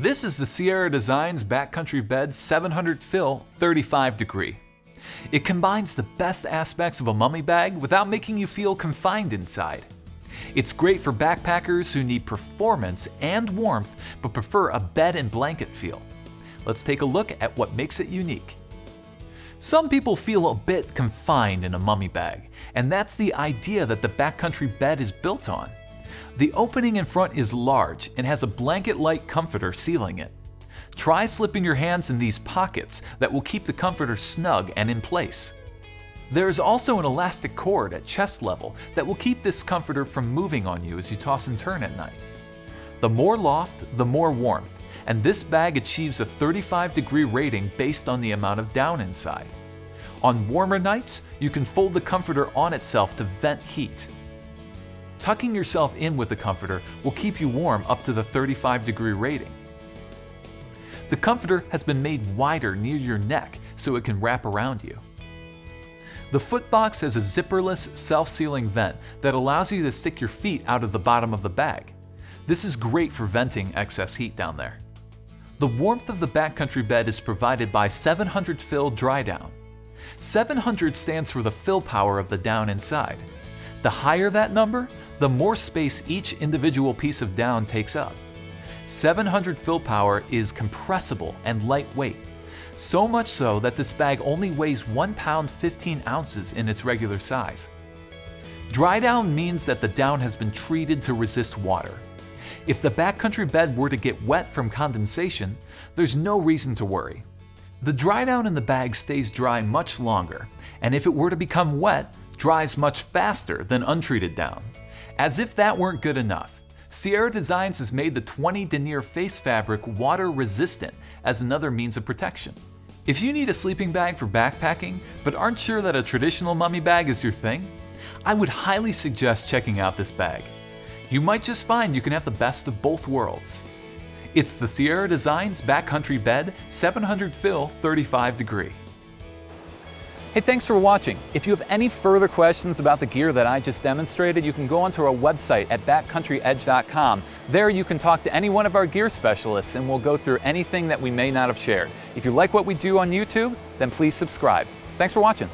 This is the Sierra Designs Backcountry Bed 700 Fill 35 Degree. It combines the best aspects of a mummy bag without making you feel confined inside. It's great for backpackers who need performance and warmth but prefer a bed and blanket feel. Let's take a look at what makes it unique. Some people feel a bit confined in a mummy bag, and that's the idea that the Backcountry Bed is built on. The opening in front is large and has a blanket-like comforter sealing it. Try slipping your hands in these pockets that will keep the comforter snug and in place. There is also an elastic cord at chest level that will keep this comforter from moving on you as you toss and turn at night. The more loft, the more warmth, and this bag achieves a 35-degree rating based on the amount of down inside. On warmer nights, you can fold the comforter on itself to vent heat. Tucking yourself in with the comforter will keep you warm up to the 35-degree rating. The comforter has been made wider near your neck so it can wrap around you. The footbox has a zipperless, self-sealing vent that allows you to stick your feet out of the bottom of the bag. This is great for venting excess heat down there. The warmth of the Backcountry Bed is provided by 700 Fill Dry Down. 700 stands for the fill power of the down inside. The higher that number, the more space each individual piece of down takes up. 700 Fill Power is compressible and lightweight, so much so that this bag only weighs 1 pound 15 ounces in its regular size. Dry down means that the down has been treated to resist water. If the Backcountry Bed were to get wet from condensation, there's no reason to worry. The dry down in the bag stays dry much longer, and if it were to become wet, dries much faster than untreated down. As if that weren't good enough, Sierra Designs has made the 20 denier face fabric water resistant as another means of protection. If you need a sleeping bag for backpacking but aren't sure that a traditional mummy bag is your thing, I would highly suggest checking out this bag. You might just find you can have the best of both worlds. It's the Sierra Designs Backcountry Bed 700 Fill 35 Degree. Hey, thanks for watching. If you have any further questions about the gear that I just demonstrated, you can go onto our website at backcountryedge.com. There you can talk to any one of our gear specialists and we'll go through anything that we may not have shared. If you like what we do on YouTube, then please subscribe. Thanks for watching.